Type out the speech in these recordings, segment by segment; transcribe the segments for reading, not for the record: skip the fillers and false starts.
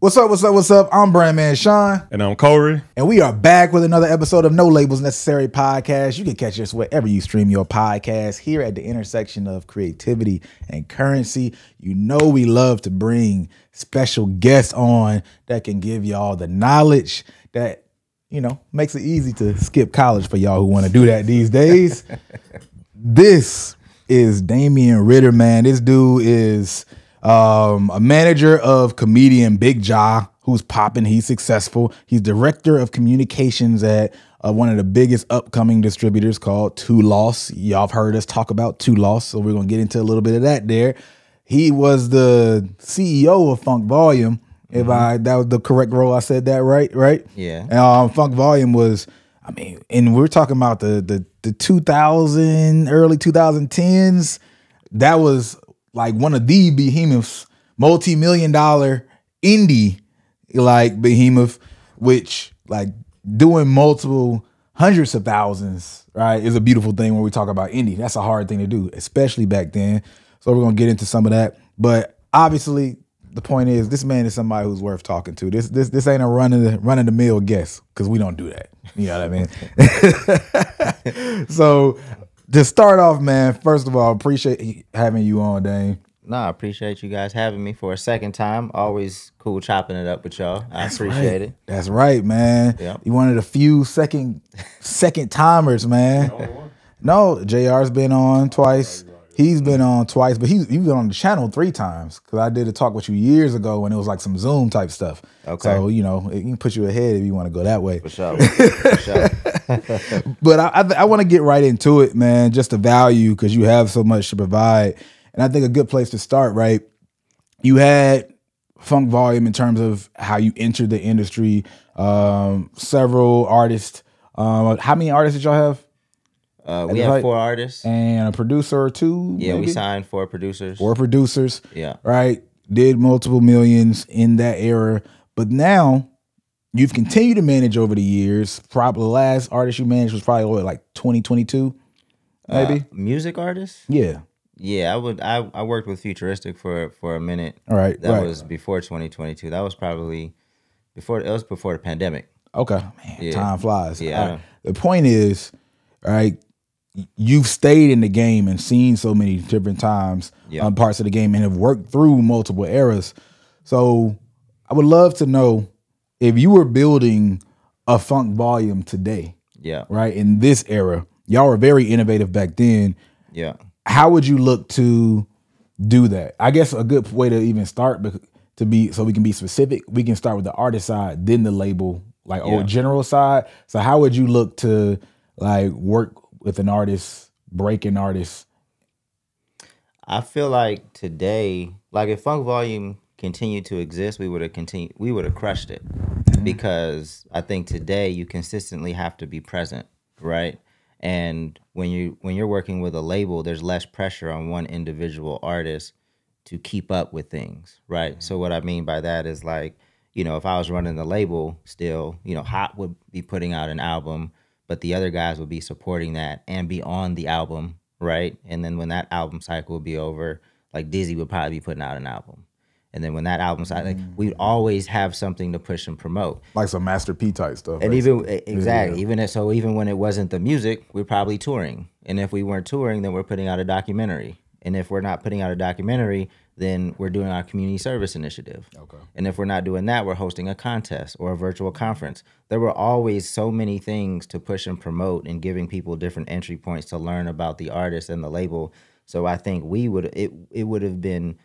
What's up, what's up, what's up? I'm Brandman Sean. And I'm Corey. And we are back with another episode of No Labels Necessary Podcast. You can catch us wherever you stream your podcast, here at the intersection of creativity and currency. You know we love to bring special guests on that can give y'all the knowledge that, you know, makes it easy to skip college for y'all who want to do that these days. This is Damien Ritter, man. This dude is... a manager of comedian Big Jah, who's popping. He's successful. He's director of communications at one of the biggest upcoming distributors called Too Lost. Y'all have heard us talk about Too Lost, so we're going to get into a little bit of that there. He was the CEO of Funk Volume. If that was the correct role, I said that right, right? Yeah. Funk Volume was, I mean, and we're talking about the 2000, early 2010s. That was... like one of the behemoths, multi-million-dollar indie like behemoth, which like doing multiple hundreds of thousands, right, is a beautiful thing when we talk about indie. That's a hard thing to do, especially back then. So we're gonna get into some of that. But obviously, the point is, this man is somebody who's worth talking to. This ain't a run-of-the-mill guest, because we don't do that. You know what I mean? So. To start off, man, first of all, appreciate having you on, Dane. No, I appreciate you guys having me for a second time. Always cool chopping it up with y'all. I appreciate it. That's right, man. Yep. You're one of the few second timers, man. No, JR's been on twice. He's been on twice, but he's been on the channel 3 times, because I did a talk with you years ago and it was like some Zoom type stuff. Okay. So, you know, it can put you ahead if you want to go that way. For sure. For sure. But I want to get right into it, man, just the value, because you have so much to provide. And I think a good place to start, right, you had Funk Volume in terms of how you entered the industry, several artists. How many artists did y'all have? We had 4 artists. And a producer or 2, yeah, maybe? We signed 4 producers. 4 producers. Yeah. Right? Did multiple millions in that era. But now... you've continued to manage over the years. Probably the last artist you managed was probably what, like 2022, maybe. Music artist? Yeah, yeah. I worked with Futuristic for a minute. All right, that was before 2022. That was probably before. It was before the pandemic. Okay, man. Yeah. Time flies. Yeah. Right. The point is, all right, you've stayed in the game and seen so many different times, yep, parts of the game, and have worked through multiple eras. So I would love to know, if you were building a Funk Volume today, yeah, right, in this era, y'all were very innovative back then. Yeah, how would you look to do that? I guess a good way to even start, to be, so we can be specific, we can start with the artist side, then the label, like, yeah, or general side. So how would you look to like work with an artist, break an artist? I feel like today, like if Funk Volume continue to exist, we would have crushed it, because I think today you consistently have to be present, right? And when you're working with a label, there's less pressure on one individual artist to keep up with things, right? So what I mean by that is, like, you know, if I was running the label still, you know, Hot would be putting out an album, but the other guys would be supporting that and be on the album, right? And then when that album cycle would be over, like Dizzy would probably be putting out an album. And then when that album's out, like, we'd always have something to push and promote, like some Master P type stuff. And basically, even exactly, yeah, even when it wasn't the music, we're probably touring. And if we weren't touring, then we're putting out a documentary. And if we're not putting out a documentary, then we're doing our community service initiative. Okay. And if we're not doing that, we're hosting a contest or a virtual conference. There were always so many things to push and promote, and giving people different entry points to learn about the artist and the label. So I think it would have been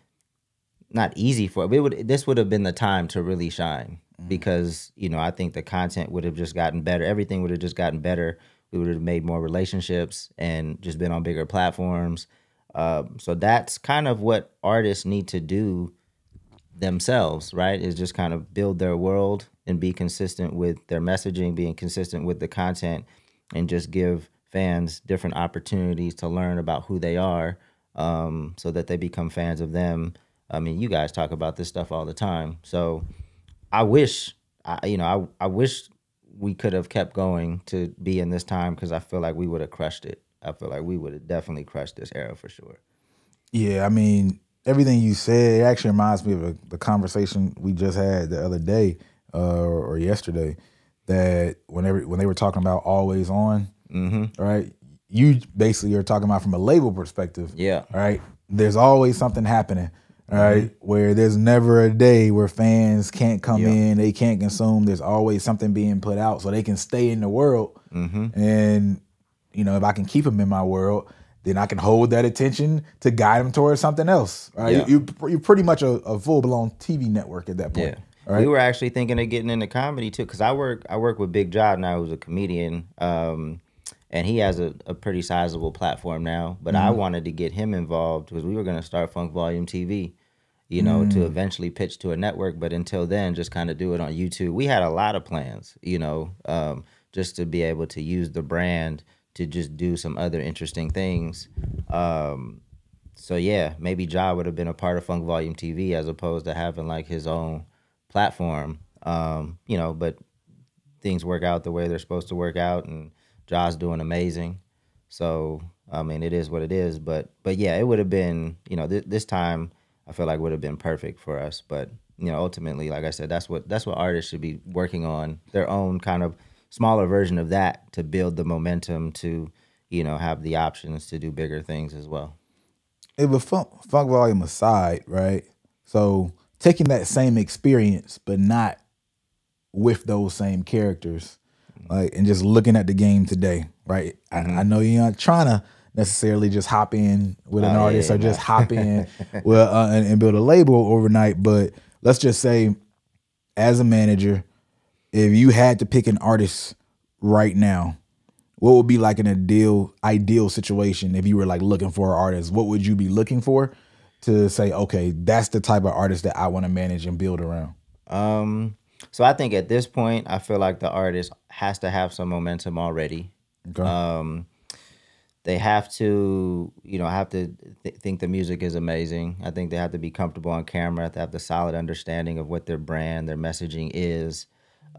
not easy for it. This would have been the time to really shine, because, you know, I think the content would have just gotten better. Everything would have just gotten better. We would have made more relationships and just been on bigger platforms. So that's kind of what artists need to do themselves, right? Is just kind of build their world and be consistent with their messaging, being consistent with the content, and just give fans different opportunities to learn about who they are, so that they become fans of them. I mean, you guys talk about this stuff all the time. So I wish, I wish we could have kept going to be in this time, because I feel like we would have crushed it. I feel like we would have definitely crushed this era for sure. Yeah, I mean, everything you said, it actually reminds me of the conversation we just had the other day or yesterday, that when they were talking about always on, right? You basically are talking about from a label perspective. Yeah. Right? There's always something happening, right? Where there's never a day where fans can't come in, they can't consume. There's always something being put out so they can stay in the world. And, you know, if I can keep them in my world, then I can hold that attention to guide them towards something else. Right? Yeah. You're pretty much a full-blown TV network at that point. Yeah. Right? We were actually thinking of getting into comedy too, because I work with Big Jah now, who's a comedian, and he has a pretty sizable platform now. But I wanted to get him involved because we were going to start Funk Volume TV, you know, to eventually pitch to a network. But until then, just kind of do it on YouTube. We had a lot of plans, you know, just to be able to use the brand to just do some other interesting things. So yeah, maybe Ja would have been a part of Funk Volume TV as opposed to having like his own platform, you know, but things work out the way they're supposed to work out, and Ja's doing amazing. So, I mean, it is what it is, but yeah, it would have been, you know, this time I feel like would have been perfect for us, but you know, ultimately, like I said, that's what artists should be working on, their own kind of smaller version of that to build the momentum to, you know, have the options to do bigger things as well. It was Funk Volume aside, right? So taking that same experience, but not with those same characters, like, and just looking at the game today, right? I know you're not trying to necessarily just hop in with an artist or just hop in with, and build a label overnight, but let's just say as a manager, if you had to pick an artist right now, what would be like an ideal situation if you were like looking for an artist? What would you be looking for to say, okay, that's the type of artist that I want to manage and build around? So I think at this point, I feel like the artist has to have some momentum already. Okay. They have to, you know, think the music is amazing. I think they have to be comfortable on camera. They have the solid understanding of what their brand, their messaging is.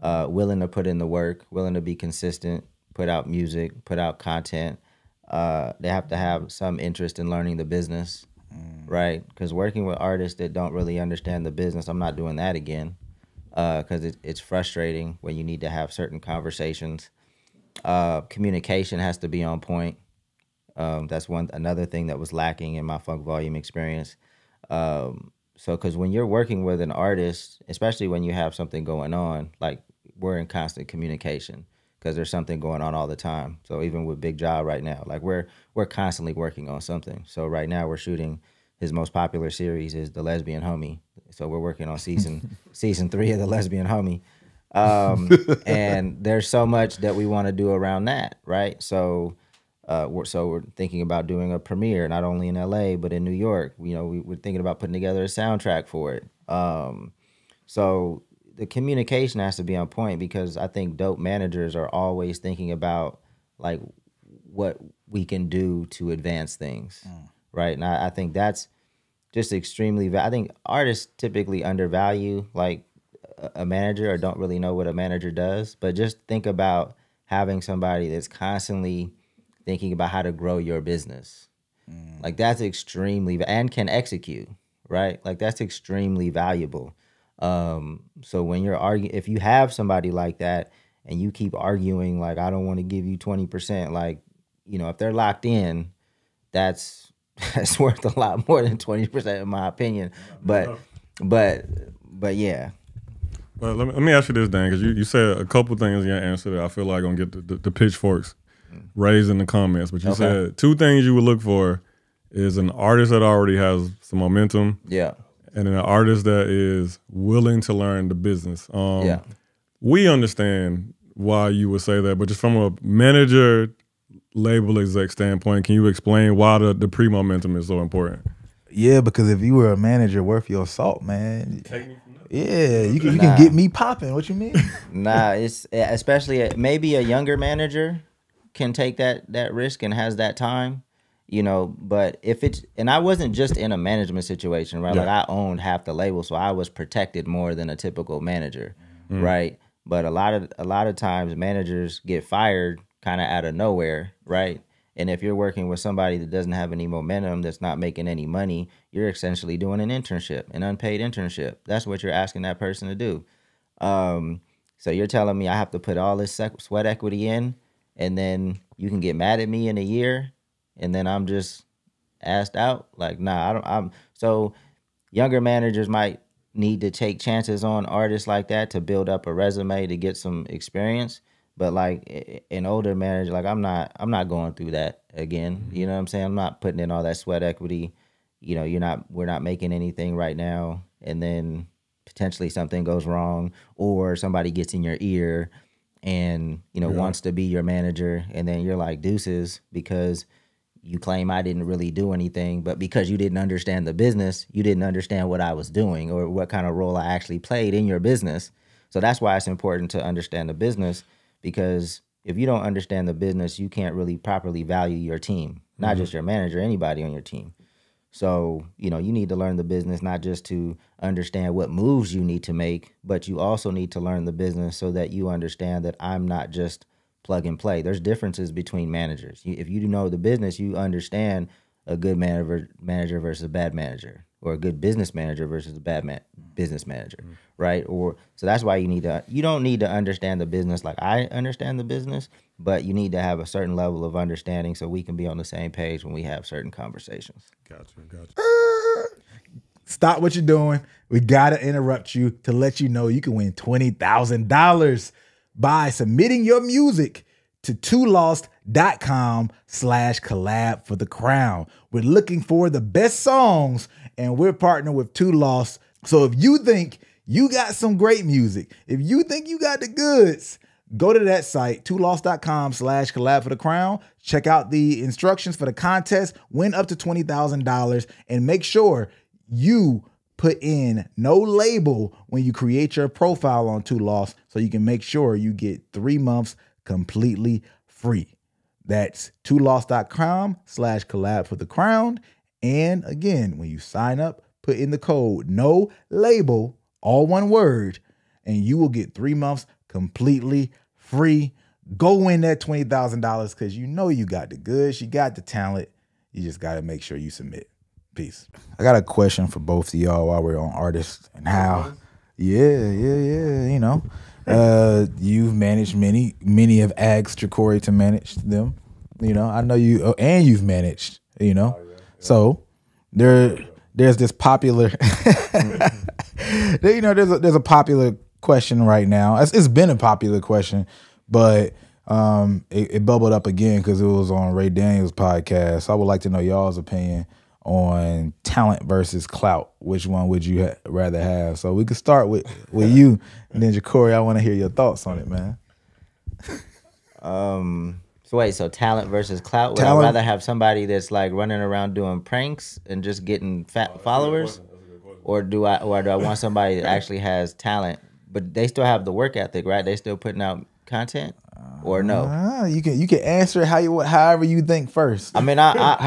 Willing to put in the work, willing to be consistent, put out music, put out content. They have to have some interest in learning the business, right? Because working with artists that don't really understand the business, I'm not doing that again, because it's frustrating when you need to have certain conversations. Communication has to be on point. That's another thing that was lacking in my Funk Volume experience. So, because when you're working with an artist, especially when you have something going on, like we're in constant communication because there's something going on all the time. So even with Big Jah right now, like we're constantly working on something. So right now we're shooting his most popular series is The Lesbian Homie. So we're working on season 3 of The Lesbian Homie. And there's so much that we want to do around that, right? So we're thinking about doing a premiere, not only in LA, but in New York. You know, we're thinking about putting together a soundtrack for it. So the communication has to be on point, because I think dope managers are always thinking about like what we can do to advance things, right? And I think that's just extremely, I think artists typically undervalue like a manager or don't really know what a manager does, but just think about having somebody that's constantly thinking about how to grow your business. Like that's extremely, and can execute, right? Like that's extremely valuable. So when you're arguing, if you have somebody like that and you keep arguing, like, I don't want to give you 20%, like, you know, if they're locked in, that's worth a lot more than 20% in my opinion. But yeah. Well, let me ask you this, Dan, because you said a couple things in your answer that I feel like I'm going to get the pitchforks raised in the comments, but you said two things you would look for is an artist that already has some momentum, and an artist that is willing to learn the business. We understand why you would say that, but just from a manager, label exec standpoint, can you explain why the pre-momentum is so important? Yeah, because if you were a manager worth your salt, man, take me. Yeah, you can get me popping. What you mean? Nah, it's especially maybe a younger manager can take that risk and has that time, you know, but if it's, and I wasn't just in a management situation, right? Like I owned half the label, so I was protected more than a typical manager, right? But a lot of times managers get fired kind of out of nowhere, right? And if you're working with somebody that doesn't have any momentum, that's not making any money, you're essentially doing an internship, an unpaid internship. That's what you're asking that person to do. So you're telling me I have to put all this sweat equity in, and then you can get mad at me in a year, and then I'm just asked out? Like, nah, so younger managers might need to take chances on artists like that to build up a resume, to get some experience. But like an older manager, like I'm not going through that again. Mm-hmm. You know what I'm saying? I'm not putting in all that sweat equity. You know, we're not making anything right now. And then potentially something goes wrong, or somebody gets in your ear and, you know, wants to be your manager. And then you're like, deuces, because you claim I didn't really do anything, but because you didn't understand the business, you didn't understand what I was doing or what kind of role I actually played in your business. So that's why it's important to understand the business, because if you don't understand the business, you can't really properly value your team, not just your manager, anybody on your team. So, you know, you need to learn the business, not just to understand what moves you need to make, but you also need to learn the business so that you understand that I'm not just plug and play. There's differences between managers. If you know the business, you understand a good manager versus a bad manager, or a good business manager versus a bad business manager, right? Or so that's why you don't need to understand the business like I understand the business, but you need to have a certain level of understanding so we can be on the same page when we have certain conversations. Gotcha. Stop what you're doing. We gotta interrupt you to let you know you can win $20,000 by submitting your music to toolost.com/collab for the crown. We're looking for the best songs, and we're partnering with Too Lost. So if you think you got some great music, if you think you got the goods, go to that site, toolost.com/collab for the crown. Check out the instructions for the contest, win up to $20,000, and make sure you put in no label when you create your profile on Too Lost, so you can make sure you get 3 months completely free. That's toolost.com/collab for the crown. And again, when you sign up, put in the code no label, all one word, and you will get 3 months completely free. Go win that $20,000, because you know you got the goods, you got the talent. You just got to make sure you submit. Peace. I got a question for both of y'all while we're on artists and how. Yeah. You know, you've managed many. Many have asked Ja'Cory to manage them. You know, I know you, and you've managed. You know, so there's this popular. You know, there's a popular question right now. It's been a popular question, but it bubbled up again because it was on Ray Daniels' podcast. So I would like to know y'all's opinion on talent versus clout. Which one would you rather have? So we could start with you, and then Ja'Cory, I want to hear your thoughts on it, man. So wait, so talent versus clout? Would I rather have somebody that's like running around doing pranks and just getting fat followers, or do I want somebody that actually has talent, but they still have the work ethic, right? They still putting out content. Or no, you can answer it however you think first. I mean, I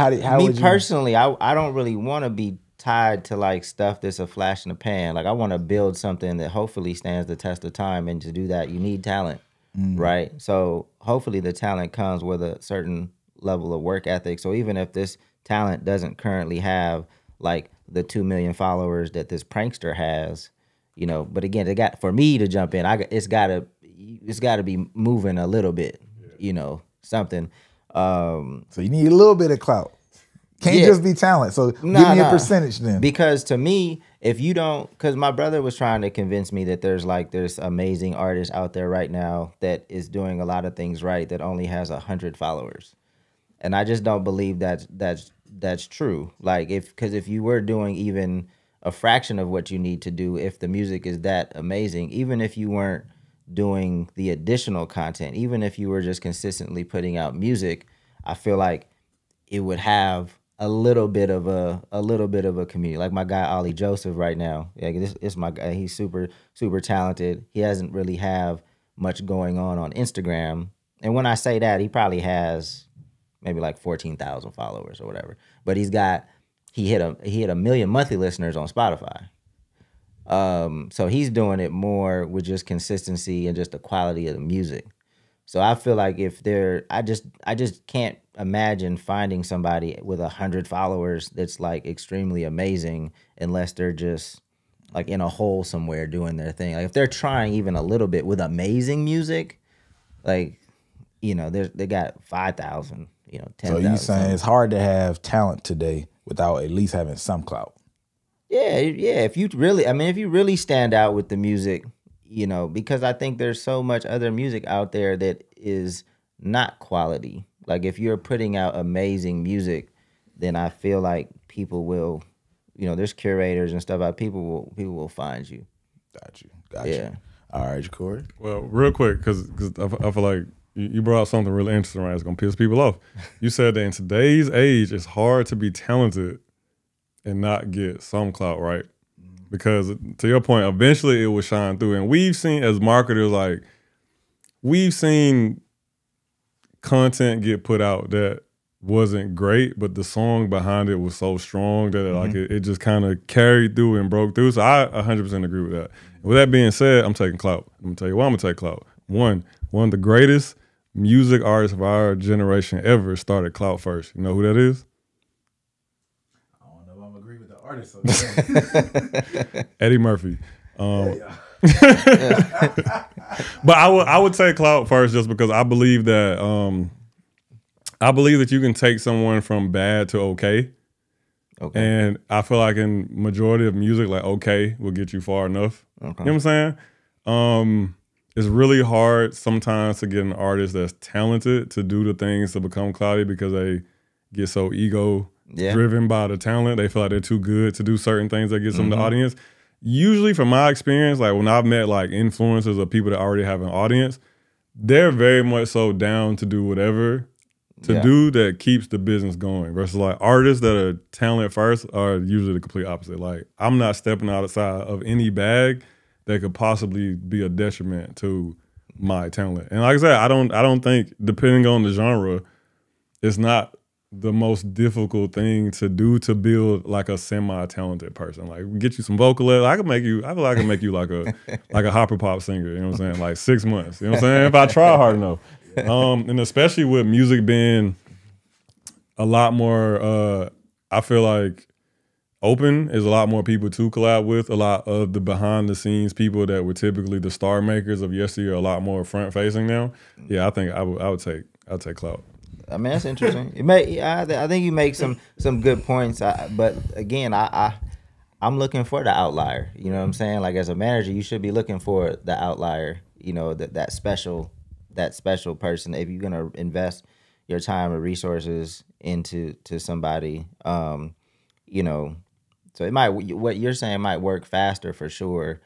don't really want to be tied to like stuff that's a flash in the pan. Like I want to build something that hopefully stands the test of time, and to do that, you need talent, right? So hopefully the talent comes with a certain level of work ethic. So even if this talent doesn't currently have like the 2 million followers that this prankster has, you know, but again, they got for me to jump in. It's got to be moving a little bit, you know, something. So you need a little bit of clout. Can't just be talent. So give me a percentage then. Because to me, if you don't, because my brother was trying to convince me that there's amazing artists out there right now that is doing a lot of things right that only has 100 followers, and I just don't believe that's true. Like because if you were doing even a fraction of what you need to do, if the music is that amazing, even if you weren't doing the additional content, even if you were just consistently putting out music, I feel like it would have a little bit of a community. Like my guy Ollie Joseph right now, like this my guy. He's super talented. He hasn't really have much going on Instagram, and when I say that, he probably has maybe like 14,000 followers or whatever. But he hit a million monthly listeners on Spotify. So he's doing it more with just consistency and just the quality of the music. So I feel like I just can't imagine finding somebody with 100 followers that's like extremely amazing unless they're just like in a hole somewhere doing their thing. Like if they're trying even a little bit with amazing music, like, you know, they got 5,000, you know, 10,000. So you saying it's hard to have talent today without at least having some clout? Yeah, yeah. If you really, I mean, if you really stand out with the music, you know, because I think there's so much other music out there that is not quality. Like if you're putting out amazing music, then I feel like people will, you know, there's curators and stuff. People will find you. Got you. Got you. Yeah. All right, Corey. Well, real quick, because I feel like you brought up something really interesting, right? It's gonna piss people off. You said that in today's age, it's hard to be talented and not get some clout, right? Because to your point, eventually it will shine through. And we've seen as marketers, like we've seen content get put out that wasn't great, but the song behind it was so strong that it, like it just kind of carried through and broke through. So I 100% agree with that. With that being said, I'm taking clout. I'm gonna tell you why I'm gonna take clout. One of the greatest music artists of our generation ever started clout first. You know who that is? I don't know. I'm agree with the artist. So Eddie Murphy. Yeah. But I would take clout first just because I believe that you can take someone from bad to okay. Okay. And I feel like in majority of music, like okay will get you far enough. Okay. You know what I'm saying? It's really hard sometimes to get an artist that's talented to do the things to become cloudy because they get so ego driven by the talent. They feel like they're too good to do certain things that gets them the audience. Usually from my experience, like when I've met like influencers or people that already have an audience, they're very much so down to do whatever to do that keeps the business going versus like artists that are talent first are usually the complete opposite. Like I'm not stepping outside of any bag that could possibly be a detriment to my talent. And like I said, I don't think, depending on the genre, it's not the most difficult thing to do to build like a semi-talented person. Like get you some vocal, I feel like I can make you like a hopper pop singer, you know what I'm saying? Like 6 months, you know what I'm saying? If I try hard enough. And especially with music being a lot more, I feel like open is a lot more people to collab with. A lot of the behind the scenes people that were typically the star makers of yesteryear are a lot more front facing now. Yeah, I think I would take clout. I mean, that's interesting. I think you make some good points. But again, I'm looking for the outlier. You know what I'm saying? Like as a manager, you should be looking for the outlier. You know, that special person. If you're gonna invest your time or resources into somebody, you know, so it might, what you're saying might work faster for sure,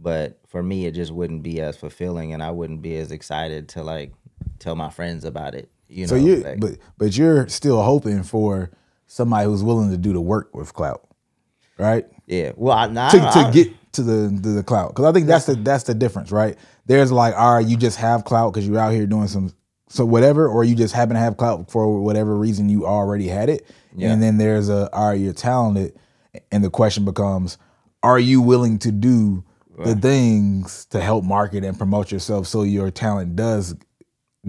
but for me it just wouldn't be as fulfilling, and I wouldn't be as excited to like tell my friends about it. You know, so you like, but you're still hoping for somebody who's willing to do the work with clout, right? Yeah. Well, to get to the clout, because I think that's the difference, right? There's like, all right, you just have clout because you're out here doing so whatever, or you just happen to have clout for whatever reason you already had it. Yeah. And then there's all right, you're talented, and the question becomes, are you willing to do the things to help market and promote yourself so your talent does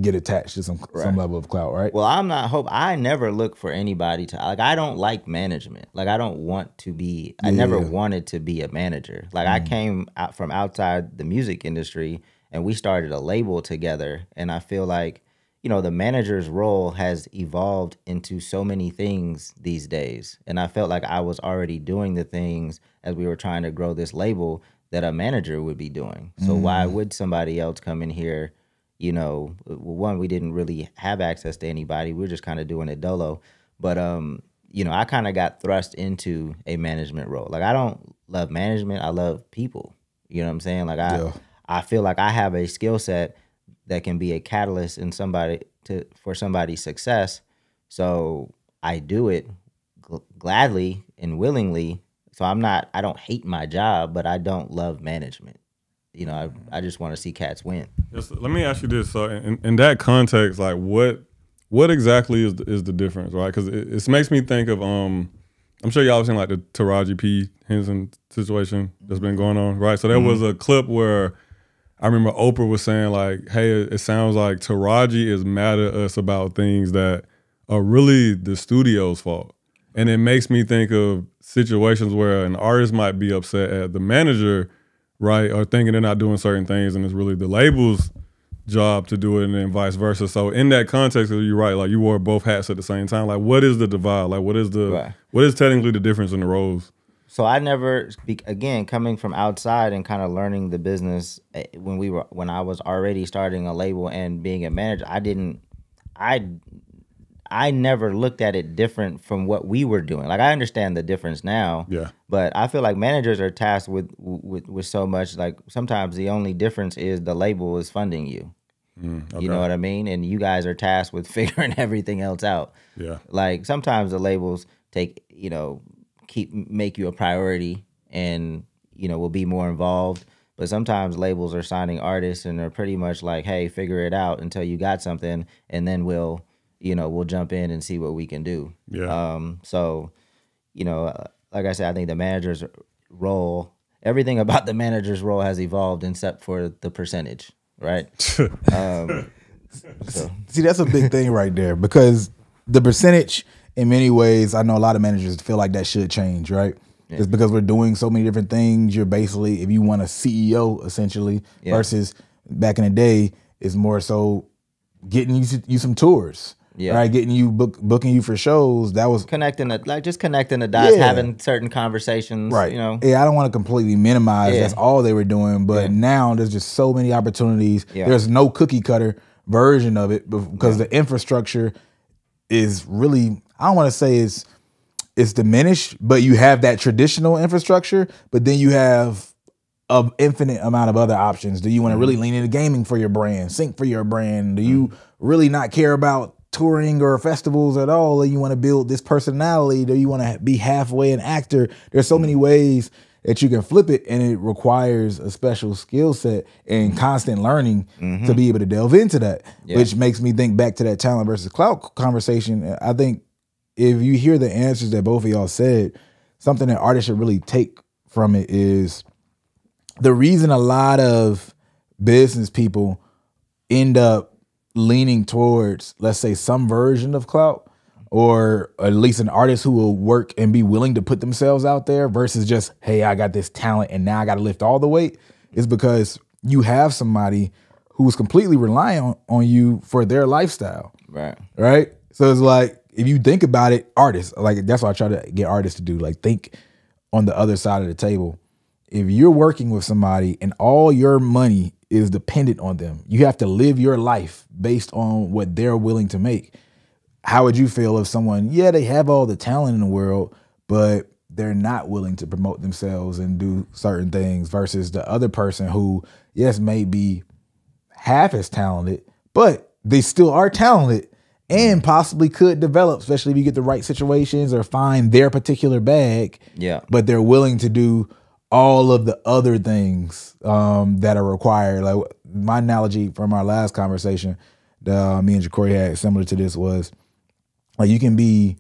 get attached to some level of clout, right? Well, I'm not hope. I never look for anybody to like. I don't like management. Like I don't want to be. I never wanted to be a manager. Like I came out from outside the music industry, and we started a label together. And I feel like, you know, the manager's role has evolved into so many things these days. And I felt like I was already doing the things as we were trying to grow this label that a manager would be doing. So why would somebody else come in here? You know, one, we didn't really have access to anybody. We were just kind of doing it dolo. But, you know, I kind of got thrust into a management role. Like, I don't love management. I love people. You know what I'm saying? Like, I feel like I have a skill set that can be a catalyst in somebody for somebody's success. So I do it gladly and willingly. So I don't hate my job, but I don't love management. You know, I just want to see cats win. Yes, let me ask you this. So in that context, like what exactly is the difference, right? Because it makes me think of, I'm sure y'all have seen like the Taraji P. Henson situation that's been going on, right? So there was a clip where I remember Oprah was saying like, hey, it sounds like Taraji is mad at us about things that are really the studio's fault. And it makes me think of situations where an artist might be upset at the manager, right, or thinking they're not doing certain things, and it's really the label's job to do it, and then vice versa. So in that context, you're right, like you wore both hats at the same time. Like, what is the divide? Like, what is the right. What is technically the difference in the roles? So I never, again, coming from outside and kind of learning the business when we were, when I was already starting a label and being a manager, I didn't, I never looked at it different from what we were doing. Like, I understand the difference now, yeah. But I feel like managers are tasked with so much. Like, sometimes the only difference is the label is funding you. Mm, okay. You know what I mean? And you guys are tasked with figuring everything else out. Yeah. Like, sometimes the labels take, you know, make you a priority and, you know, will be more involved. But sometimes labels are signing artists and they're pretty much like, hey, figure it out until you got something, and then we'll, you know, we'll jump in and see what we can do. Yeah. So, you know, like I said, I think the manager's role, everything about the manager's role has evolved except for the percentage, right? See, that's a big thing right there, because the percentage, in many ways, I know a lot of managers feel like that should change, right? Yeah. Just because we're doing so many different things, you're basically, if you want a CEO, essentially, yeah. Versus back in the day, it's more so getting you some tours, yeah. Right? Getting you, booking you for shows. That was... Connecting, just connecting the dots, yeah. Having certain conversations, right. You know? Yeah, I don't want to completely minimize, yeah. That's all they were doing, but yeah. Now there's just so many opportunities. Yeah. There's no cookie cutter version of it because yeah. The infrastructure is really... I don't want to say it's diminished, but you have that traditional infrastructure, but then you have an infinite amount of other options. Do you want to really lean into gaming for your brand, sync for your brand? Do you really not care about touring or festivals at all? Or you want to build this personality? Do you want to be halfway an actor? There's so many ways that you can flip it, and it requires a special skill set and constant learning to be able to delve into that, yeah. Which makes me think back to that talent versus clout conversation. I think if you hear the answers that both of y'all said, something that artists should really take from it is the reason a lot of business people end up leaning towards, let's say, some version of clout, or at least an artist who will work and be willing to put themselves out there versus just, hey, I got this talent and now I got to lift all the weight, is because you have somebody who's completely relying on you for their lifestyle. Right. Right? So it's like, if you think about it, artists, like that's what I try to get artists to do, like think on the other side of the table. If you're working with somebody and all your money is dependent on them, you have to live your life based on what they're willing to make. How would you feel if someone, yeah, they have all the talent in the world, but they're not willing to promote themselves and do certain things versus the other person who, yes, may be half as talented, but they still are talented. And possibly could develop, especially if you get the right situations or find their particular bag. Yeah. But they're willing to do all of the other things that are required. Like my analogy from our last conversation that me and Jacory had similar to this was, like, you can be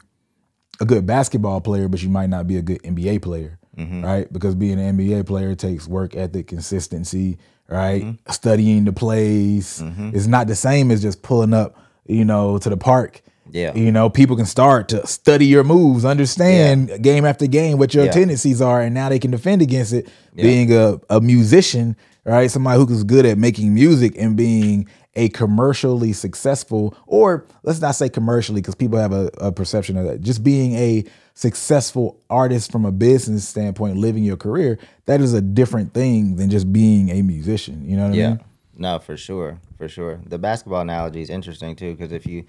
a good basketball player, but you might not be a good NBA player, right? Because being an NBA player takes work ethic, consistency, right? Studying the plays. It's not the same as just pulling up, you know, to the park. Yeah. You know, people can start to study your moves, understand game after game what your tendencies are, and now they can defend against it. Yeah. Being a musician, right? Somebody who's good at making music and being a commercially successful, or let's not say commercially because people have a perception of that, just being a successful artist from a business standpoint, living your career, that is a different thing than just being a musician. You know what I mean? No, for sure, for sure. The basketball analogy is interesting too, because if you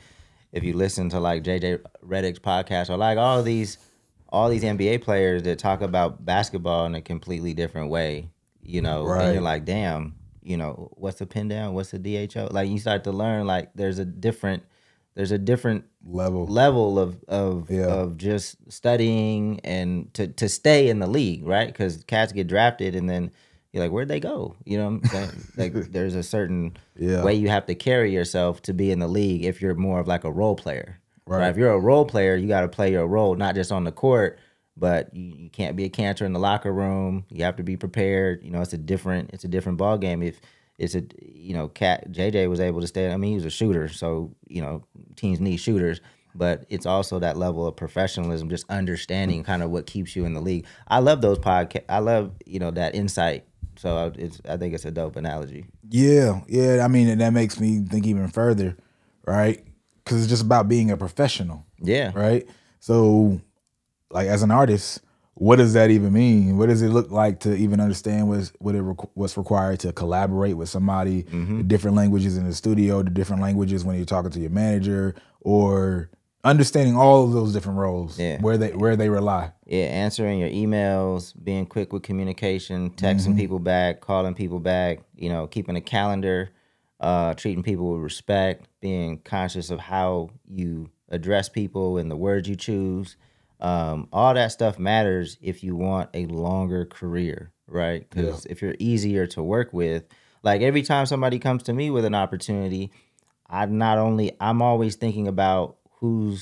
listen to like JJ Redick's podcast or like all these NBA players that talk about basketball in a completely different way, you know, and you're like, damn, you know, what's the pin down? What's the DHO? Like, you start to learn like there's a different level of just studying and to stay in the league, right? Because cats get drafted and then you're like, where'd they go? You know what I'm saying? Like, there's a certain way you have to carry yourself to be in the league if you're more of like a role player. Right. Right? If you're a role player, you got to play your role, not just on the court, but you can't be a cancer in the locker room. You have to be prepared. You know, it's a different ball game. If it's a, you know, JJ was able to stay. I mean, he was a shooter, so, you know, teams need shooters. but it's also that level of professionalism, just understanding kind of what keeps you in the league. I love those podcasts. I love, you know, that insight. So it's, I think it's a dope analogy. Yeah, yeah. I mean, and that makes me think even further, right? Because it's just about being a professional. Yeah. Right? So, like, as an artist, what does that even mean? What does it look like to even understand what's required to collaborate with somebody, the different languages in the studio, the different languages when you're talking to your manager, or understanding all of those different roles, where they rely. Yeah, answering your emails, being quick with communication, texting people back, calling people back, you know, keeping a calendar, treating people with respect, being conscious of how you address people and the words you choose. All that stuff matters if you want a longer career, right? Because if you're easier to work with, like every time somebody comes to me with an opportunity, I'm always thinking about who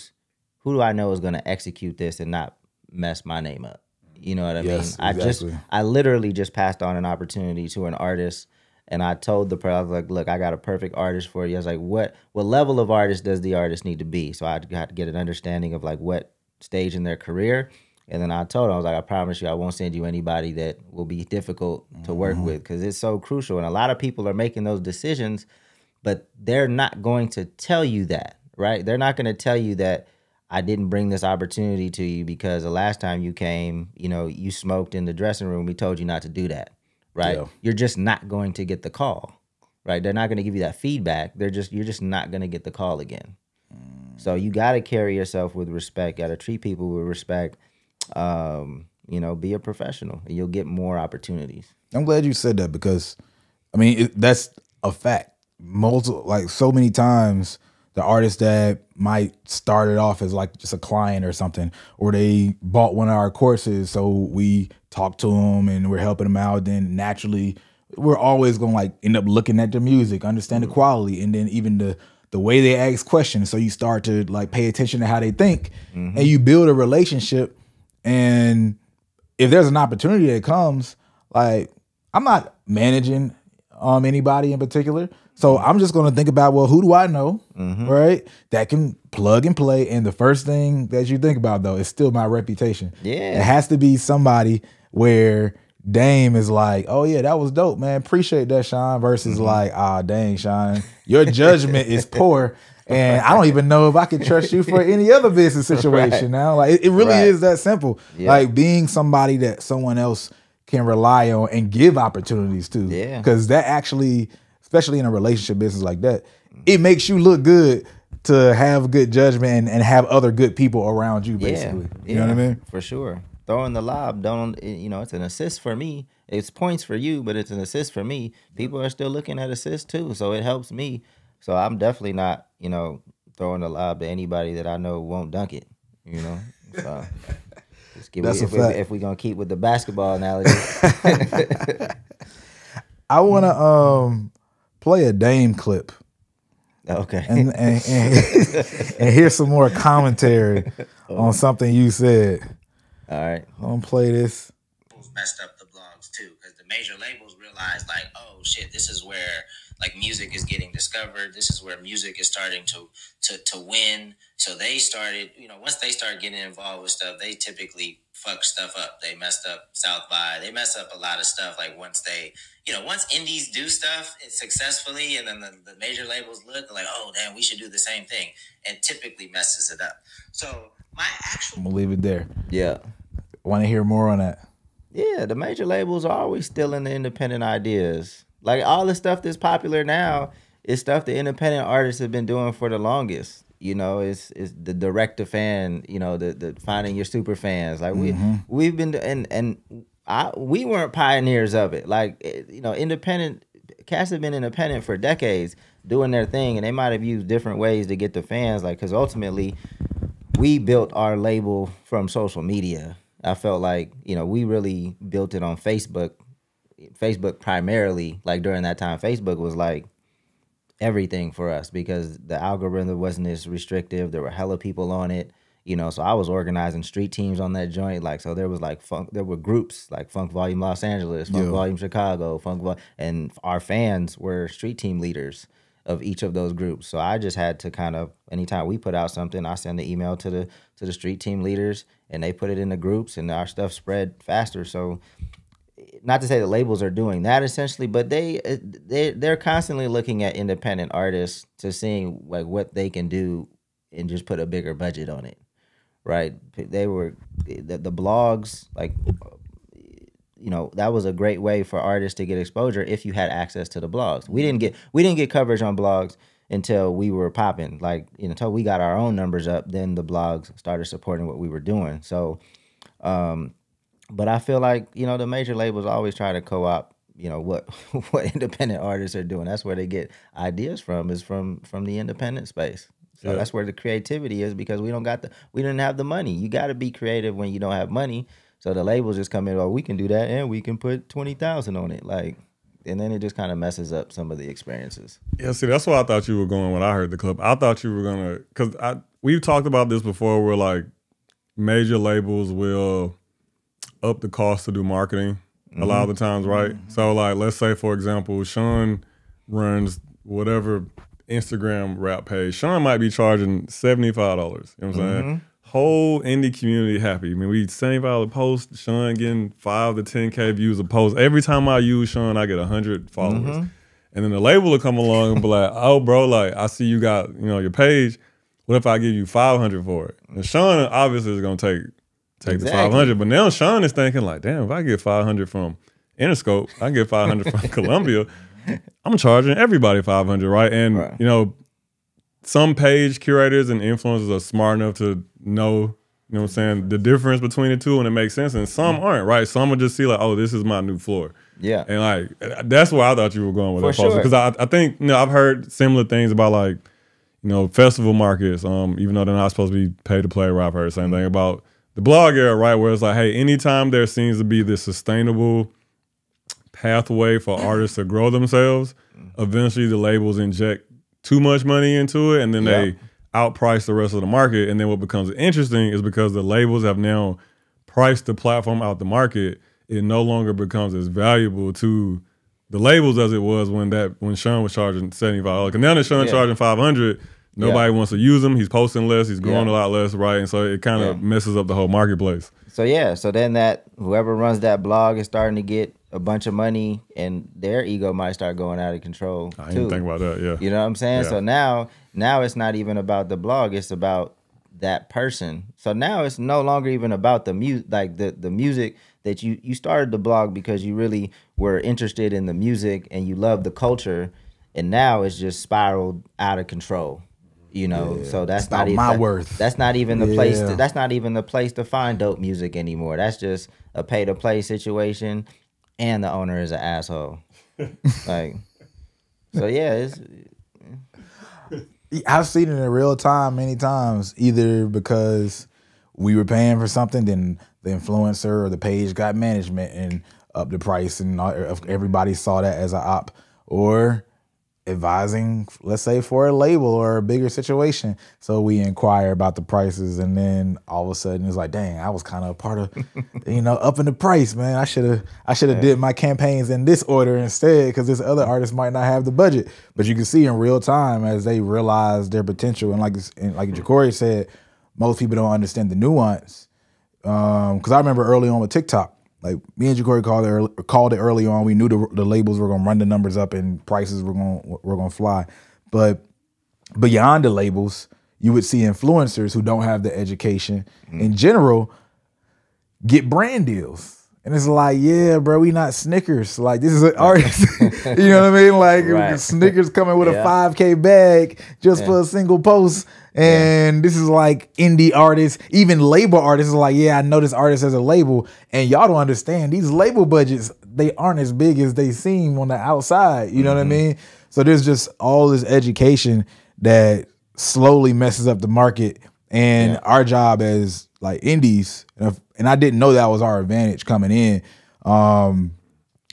do I know is going to execute this and not mess my name up. You know what I mean? I literally just passed on an opportunity to an artist, and I told the person, I was like, look, I got a perfect artist for you. I was like, what level of artist does the artist need to be? So I had to get an understanding of like what stage in their career, and then I told him, I was like, I promise you I won't send you anybody that will be difficult to work with, because it's so crucial, and a lot of people are making those decisions, but they're not going to tell you that, right? They're not going to tell you that I didn't bring this opportunity to you because the last time you came, you know, you smoked in the dressing room, we told you not to do that, right? You're just not going to get the call, right? They're not going to give you that feedback. You're just not going to get the call again. So you got to carry yourself with respect. Got to treat people with respect. You know, be a professional, and you'll get more opportunities. I'm glad you said that, because, I mean, that's a fact. Like, so many times, the artists that might start it off as like just a client or something, or they bought one of our courses, so we talk to them and we're helping them out. Then naturally, we're always gonna like end up looking at the music, understand the quality, and then even the way they ask questions. So you start to like pay attention to how they think, and you build a relationship. And if there's an opportunity that comes, like, I'm not managing anybody in particular. So I'm just going to think about, well, who do I know, right? That can plug and play. And the first thing that you think about, though, is still my reputation. Yeah. It has to be somebody where Dame is like, oh yeah, that was dope, man. Appreciate that, Sean. Versus like, ah, dang, Sean, your judgment is poor, and I don't even know if I can trust you for any other business situation now. Like, it really is that simple. Yeah. Like, being somebody that someone else can rely on and give opportunities to. Yeah. Because that actually, especially in a relationship business like that, it makes you look good to have good judgment and have other good people around you, basically. Yeah. You know what I mean? For sure. Throwing the lob, you know, it's an assist for me. It's points for you, but it's an assist for me. People are still looking at assists too, so it helps me. So I'm definitely not, you know, throwing the lob to anybody that I know won't dunk it, you know? So if we're going to keep with the basketball analogy. I want to play a Dame clip. Okay. And here's some more commentary on something you said. All right, I'm gonna play this. Messed up the blogs too, because the major labels realized, like, oh shit, this is where like music is getting discovered. This is where music is starting to win. So they started, you know, once they start getting involved with stuff, they typically fuck stuff up. They messed up South by. They mess up a lot of stuff. Like, once they, you know, once indies do stuff successfully, and then the major labels look like, oh damn, we should do the same thing, and typically messes it up. So my actual, I'm gonna leave it there. Yeah. Want to hear more on that? Yeah, the major labels are always stealing the independent ideas. Like, all the stuff that's popular now is stuff the independent artists have been doing for the longest. You know, it's the direct to fan. You know, the finding your super fans. Like, we've been we weren't pioneers of it. Like, you know, independent cats have been independent for decades doing their thing, and they might have used different ways to get the fans. Like, because ultimately, we built our label from social media. I felt like, you know, we really built it on Facebook. Facebook primarily, like during that time, Facebook was like everything for us because the algorithm wasn't as restrictive. There were hella people on it, you know, so I was organizing street teams on that joint. Like, so there was like there were groups like Funk Volume Los Angeles, Funk Volume Chicago, and our fans were street team leaders. of each of those groups. So I just had to kind of, anytime we put out something, I send the email to the street team leaders, and they put it in the groups, and our stuff spread faster. So not to say the labels are doing that essentially, but they're constantly looking at independent artists to seeing like what they can do and just put a bigger budget on it, right? They were the blogs, like, you know, that was a great way for artists to get exposure if you had access to the blogs. We didn't get coverage on blogs until we were popping, like, you know, until we got our own numbers up, then the blogs started supporting what we were doing. So, but I feel like, you know, the major labels always try to co-op, you know, what independent artists are doing. That's where they get ideas from, is from the independent space. So yeah, that's where the creativity is, because we didn't have the money. You got to be creative when you don't have money. So the labels just come in, oh, we can do that, and we can put 20,000 on it, like, and then it just kind of messes up some of the experiences. Yeah, see, that's where I thought you were going when I heard the clip. I thought you were gonna, because we've talked about this before, where like major labels will up the cost to do marketing a lot of the times, right? So like, let's say for example, Sean runs whatever Instagram rap page. Sean might be charging $75. You know what I'm saying? Whole indie community happy. I mean, we $75 a post, Sean getting 5 to 10K views a post. Every time I use Sean, I get 100 followers. And then the label will come along and be like, oh bro, like I see you got, you know, your page. What if I give you 500 for it? And Sean obviously is gonna take the 500. But now Sean is thinking like, damn, if I get 500 from Interscope, I can get 500 from Columbia. I'm charging everybody 500, right? And you know, some page curators and influencers are smart enough to know, you know what I'm saying, the difference between the two, and it makes sense. And some aren't, right? Some will just see like, oh, this is my new floor. Yeah. And like, that's where I thought you were going with that. Because I think, you know, I've heard similar things about like, you know, festival markets, even though they're not supposed to be paid to play, right? I've heard the same thing about the blog era, right? Where it's like, hey, anytime there seems to be this sustainable pathway for artists to grow themselves, eventually the labels inject too much money into it, and then they outprice the rest of the market. And then what becomes interesting is because the labels have now priced the platform out the market, it no longer becomes as valuable to the labels as it was when Sean was charging $75. And now that Sean's charging 500, nobody wants to use him. He's posting less, he's growing a lot less, right? And so it kind of messes up the whole marketplace. So yeah, so then that whoever runs that blog is starting to get a bunch of money, and their ego might start going out of control too. I didn't think about that, yeah. You know what I'm saying? Yeah. So now it's not even about the blog, it's about that person. So now it's no longer even about the music, like the music that you started the blog because you really were interested in the music and you loved the culture, and now it's just spiraled out of control. You know, so that's not even my worth. That's not even the place. That's not even the place to find dope music anymore. That's just a pay to play situation, and the owner is an asshole. Like, so yeah, it's. I've seen it in real time many times. Either because we were paying for something, then the influencer or the page got management and upped the price, and everybody saw that as an op, or advising, let's say, for a label or a bigger situation. So we inquire about the prices, and then all of a sudden it's like, dang, I was kind of a part of, you know, upping the price, man. I should have did my campaigns in this order instead, because this other artist might not have the budget. But you can see in real time as they realize their potential, and like Ja'Cory said, most people don't understand the nuance. Because I remember early on with TikTok, like me and Ja'Cory called it early on. We knew the labels were gonna run the numbers up and prices were gonna fly. But beyond the labels, you would see influencers who don't have the education in general get brand deals. And it's like, yeah, bro, we not Snickers. Like, this is an artist. You know what I mean? Like, Snickers coming with a 5K bag just for a single post. And this is like indie artists, even label artists are like, yeah, I know this artist as a label. And y'all don't understand, these label budgets, they aren't as big as they seem on the outside. You know what I mean? So there's just all this education that slowly messes up the market. And our job as like indies, and I didn't know that was our advantage coming in,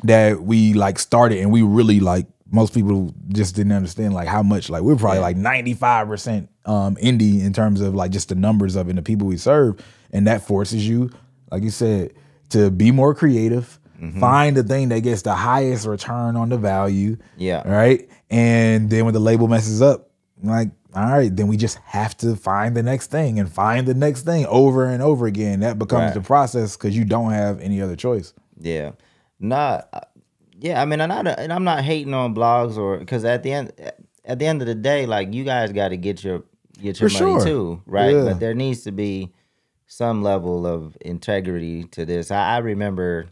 that we like started, and we really like, most people just didn't understand like how much, like we're probably like 95% indie in terms of like just the numbers of and the people we serve. And that forces you, like you said, to be more creative, Mm-hmm. Find the thing that gets the highest return on the value. Yeah. Right. And then when the label messes up, like, all right, then we just have to find the next thing and find the next thing over and over again. That becomes the process because you don't have any other choice. Yeah. Yeah, I mean, I'm not hating on blogs or because at the end of the day, like, you guys got to get your money too, right? Yeah. But there needs to be some level of integrity to this. I remember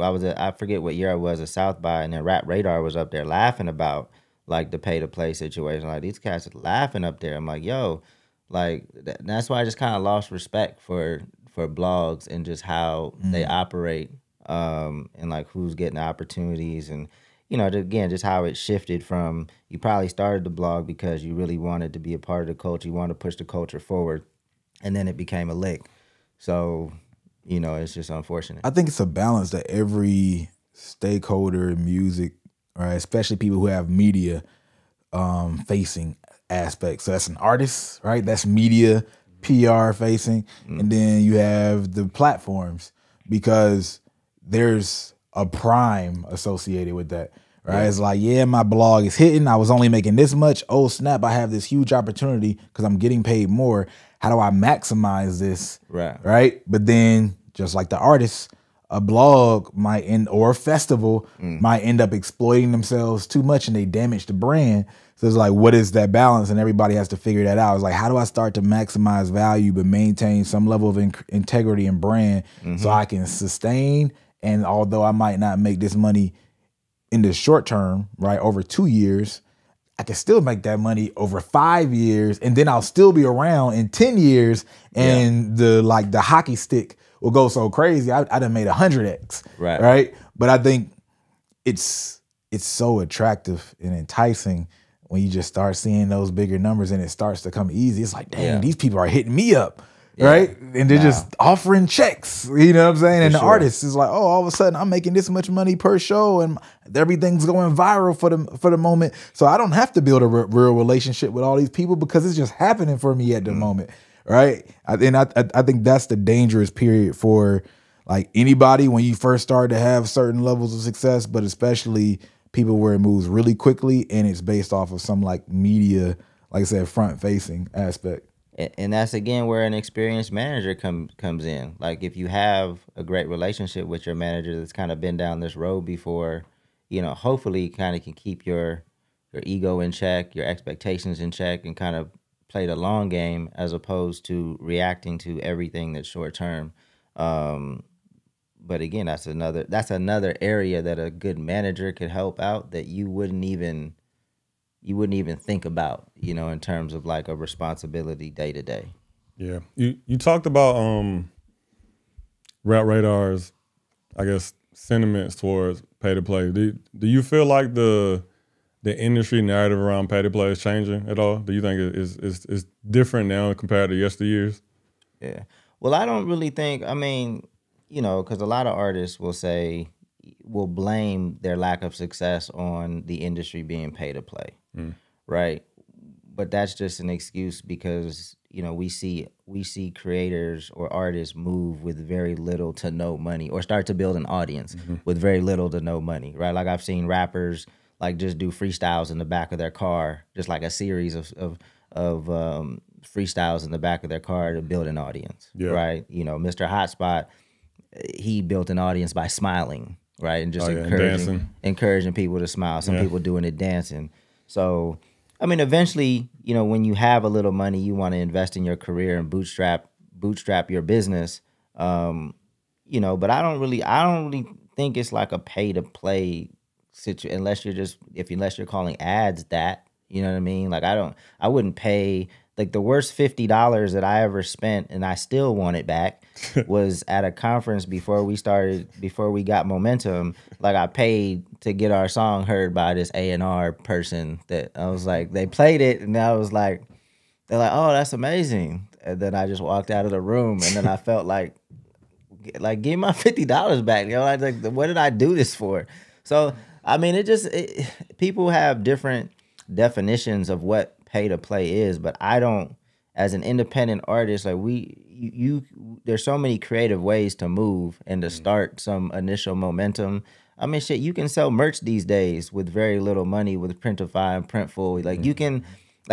I was at, I forget what year I was at South by, and then Rap Radar was up there laughing about like the pay to play situation. Like, these cats are laughing up there. I'm like, yo, like that's why I just kind of lost respect for blogs and just how they operate. And like who's getting the opportunities, and you know, again, just how it shifted from you probably started the blog because you really wanted to be a part of the culture, you wanted to push the culture forward, and then it became a lick. So, you know, it's just unfortunate. I think it's a balance that every stakeholder in music, right, especially people who have media facing aspects. So that's an artist, right? That's media, PR facing, and then you have the platforms, because there's a prime associated with that, right? Yeah. It's like, yeah, my blog is hitting. I was only making this much. Oh, snap. I have this huge opportunity because I'm getting paid more. How do I maximize this? Right. Right. But then just like the artists, a blog might end, or a festival might end up exploiting themselves too much and they damage the brand. So it's like, what is that balance? And everybody has to figure that out. It's like, how do I start to maximize value but maintain some level of integrity and brand so I can sustain? And although I might not make this money in the short term, right, over 2 years, I can still make that money over 5 years, and then I'll still be around in 10 years, and the hockey stick will go so crazy. I done made 100x, right? But I think it's so attractive and enticing when you just start seeing those bigger numbers and it starts to come easy. It's like, dang, these people are hitting me up. Yeah. Right? And they're just offering checks. You know what I'm saying? For and the artist is like, oh, all of a sudden I'm making this much money per show and everything's going viral for the moment. So I don't have to build a real relationship with all these people because it's just happening for me at the moment. Right? And I think that's the dangerous period for like anybody when you first start to have certain levels of success, but especially people where it moves really quickly and it's based off of some like media, like I said, front facing aspect. And that's, again, where an experienced manager comes in. Like, if you have a great relationship with your manager that's kind of been down this road before, you know, hopefully kind of can keep your ego in check, your expectations in check, and kind of play the long game as opposed to reacting to everything that's short term. But, again, that's another area that a good manager could help out that you wouldn't even think about, you know, in terms of like a responsibility day to day. Yeah. You talked about Rap Radar's, I guess, sentiments towards pay to play. Do you feel like the industry narrative around pay to play is changing at all? Do you think it's different now compared to yesteryears? Yeah. Well, I don't really think, I mean, you know, because a lot of artists will blame their lack of success on the industry being pay to play. Right? But that's just an excuse because, you know, we see creators or artists move with very little to no money or start to build an audience with very little to no money, right? Like, I've seen rappers like just do freestyles in the back of their car, just like a series of freestyles in the back of their car to build an audience, right? You know, Mr. Hotspot, he built an audience by smiling, right? And just encouraging people to smile. Some people doing it dancing. So, I mean, eventually, you know, when you have a little money, you want to invest in your career and bootstrap your business. You know, but I don't really think it's like a pay to play situation unless you're unless you're calling ads that, you know what I mean? Like, I wouldn't pay, like, the worst $50 that I ever spent and I still want it back was at a conference before we got momentum. Like, I paid to get our song heard by this A&R person that I was like, they played it and I was like, they're like, oh, that's amazing. And then I just walked out of the room and then I felt like give my $50 back. You know, I was like, what did I do this for? So, I mean, people have different definitions of what pay to play is, but I don't as an independent artist, like there's so many creative ways to move and to start some initial momentum. I mean, shit, you can sell merch these days with very little money with Printify and Printful. Like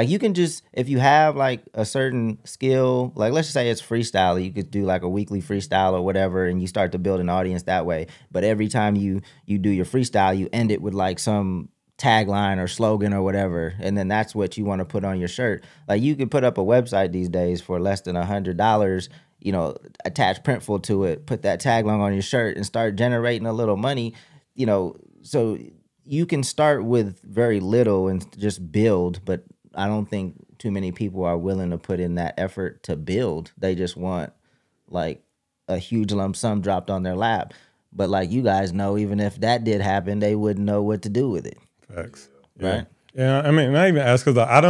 you can just, if you have like a certain skill, like let's just say it's freestyle, you could do like a weekly freestyle or whatever, and you start to build an audience that way. But every time you do your freestyle, you end it with like some tagline or slogan or whatever, and then that's what you want to put on your shirt. Like you could put up a website these days for less than $100, you know, attach Printful to it, put that tagline on your shirt, and start generating a little money, you know. So you can start with very little and just build, but I don't think too many people are willing to put in that effort to build. They just want like a huge lump sum dropped on their lap. But like you guys know, even if that did happen, they wouldn't know what to do with it. Facts. Yeah. Right. Yeah. I mean, not even ask, because I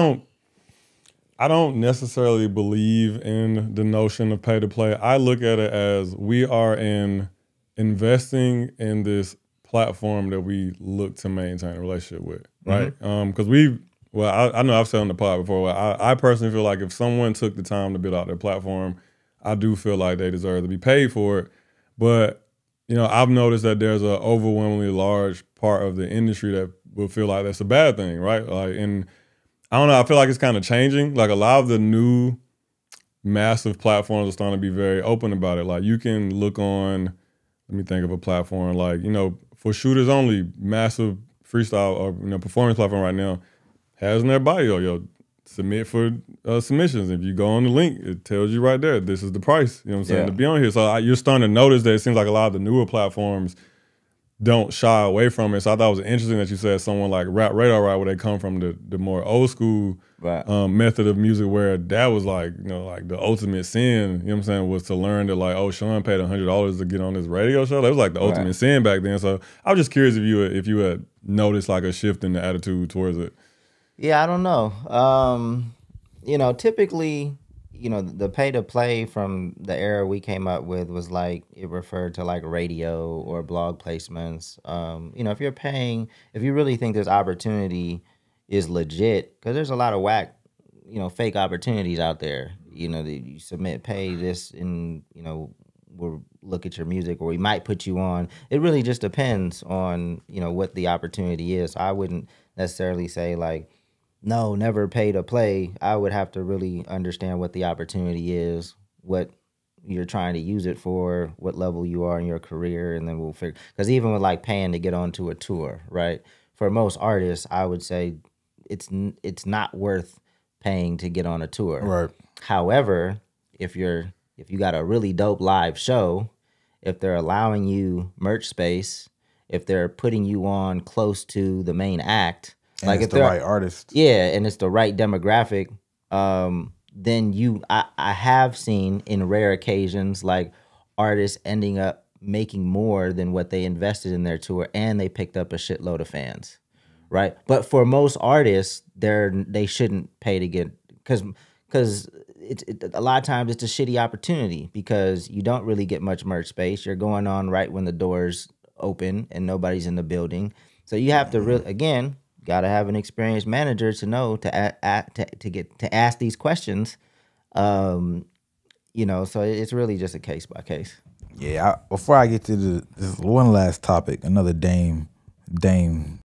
don't necessarily believe in the notion of pay to play. I look at it as we are investing in this platform that we look to maintain a relationship with, right? Because I know I've said on the pod before, well, I personally feel like if someone took the time to build out their platform, I do feel like they deserve to be paid for it. But, you know, I've noticed that there's an overwhelmingly large part of the industry that will feel like that's a bad thing, right? Like, and I don't know, I feel like it's kind of changing. Like a lot of the new massive platforms are starting to be very open about it. Like you can look on, let me think of a platform, like, you know, for Shooters Only, massive freestyle or, you know, performance platform right now, has in their bio, yo, submit for submissions. If you go on the link, it tells you right there, this is the price, you know what I'm saying, to be on here. So you're starting to notice that it seems like a lot of the newer platforms don't shy away from it. So I thought it was interesting that you said someone like Rap Radar, right, where they come from the more old school method of music, where that was like, you know, like the ultimate sin, you know what I'm saying, was to learn that like, oh, Sean paid $100 to get on this radio show. That was like the ultimate sin back then. So I was just curious if you had noticed like a shift in the attitude towards it. Yeah, I don't know. You know, typically, you know, the pay to play from the era we came up with was like, it referred to like radio or blog placements. You know, if you're paying, if you really think this opportunity is legit, because there's a lot of whack, you know, fake opportunities out there. You know, that you submit, pay this, and, you know, we'll look at your music, or we might put you on. It really just depends on, you know, what the opportunity is. So I wouldn't necessarily say like, no, never pay to play. I would have to really understand what the opportunity is, what you're trying to use it for, what level you are in your career, and then we'll figure. Because even with like paying to get onto a tour, right? For most artists, I would say it's not worth paying to get on a tour. Right. However, if you got a really dope live show, if they're allowing you merch space, if they're putting you on close to the main act. And like it's the right artist. Yeah, and it's the right demographic. Then I have seen in rare occasions like artists ending up making more than what they invested in their tour, and they picked up a shitload of fans, right? But for most artists, they shouldn't pay to get, because a lot of times it's a shitty opportunity, because you don't really get much merch space. You're going on right when the doors open and nobody's in the building. So you have to really, again, got to have an experienced manager to know to ask these questions, you know. So it's really just a case by case. Yeah. Before I get to this one last topic, another Dame